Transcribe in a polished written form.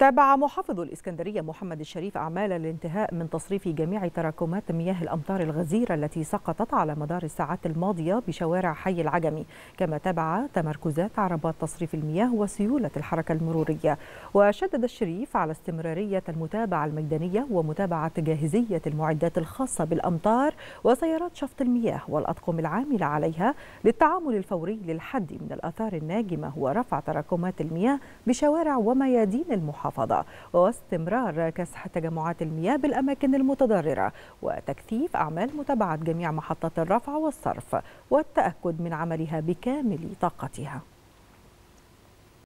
تابع محافظ الإسكندرية محمد الشريف أعمال الانتهاء من تصريف جميع تراكمات مياه الأمطار الغزيرة التي سقطت على مدار الساعات الماضية بشوارع حي العجمي، كما تابع تمركزات عربات تصريف المياه وسيولة الحركة المرورية. وشدد الشريف على استمرارية المتابعة الميدانية ومتابعة جاهزية المعدات الخاصة بالأمطار وسيارات شفط المياه والأطقم العاملة عليها للتعامل الفوري للحد من الآثار الناجمة ورفع تراكمات المياه بشوارع وميادين المحافظة، واستمرار كسح تجمعات المياه بالأماكن المتضررة وتكثيف أعمال متابعة جميع محطات الرفع والصرف والتأكد من عملها بكامل طاقتها.